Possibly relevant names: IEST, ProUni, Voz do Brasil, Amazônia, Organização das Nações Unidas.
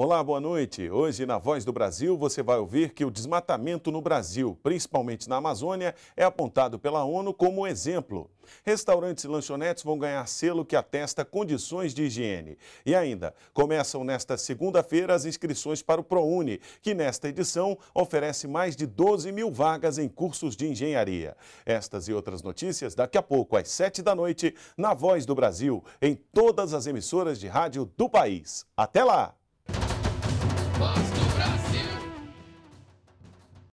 Olá, boa noite. Hoje na Voz do Brasil você vai ouvir que o desmatamento no Brasil, principalmente na Amazônia, é apontado pela ONU como exemplo. Restaurantes e lanchonetes vão ganhar selo que atesta condições de higiene. E ainda, começam nesta segunda-feira as inscrições para o ProUni, que nesta edição oferece mais de 12 mil vagas em cursos de engenharia. Estas e outras notícias daqui a pouco, às 7 da noite, na Voz do Brasil, em todas as emissoras de rádio do país. Até lá!